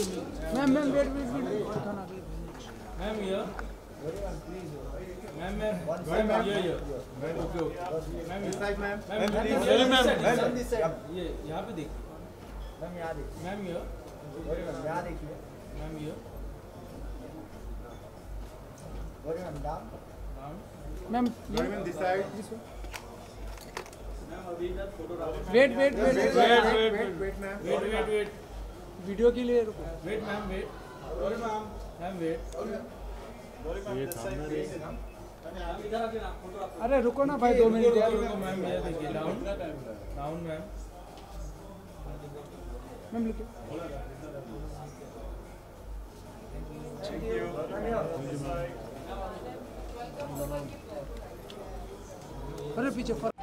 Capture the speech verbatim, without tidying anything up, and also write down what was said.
Memem ver Mem ya. Mem mem. Mem ya ya. Mem inside mem. Mem mem. ये यहाँ पे देखिए. Mem यहाँ देखिए. Mem ya. यहाँ देखिए. Mem ya. Mem mem decide. Wait wait wait wait wait wait wait wait wait video के लिए रुको wait ma'am wait sorry ma'am ma'am wait sorry ma'am ये सामने देखिए ना इधर आके ना फोटो आप अरे रुको ना भाई दो मिनट यार रुको मैम ये देखिए डाउन डाउन मैम मैम लिखिए थैंक यू अरे पीछे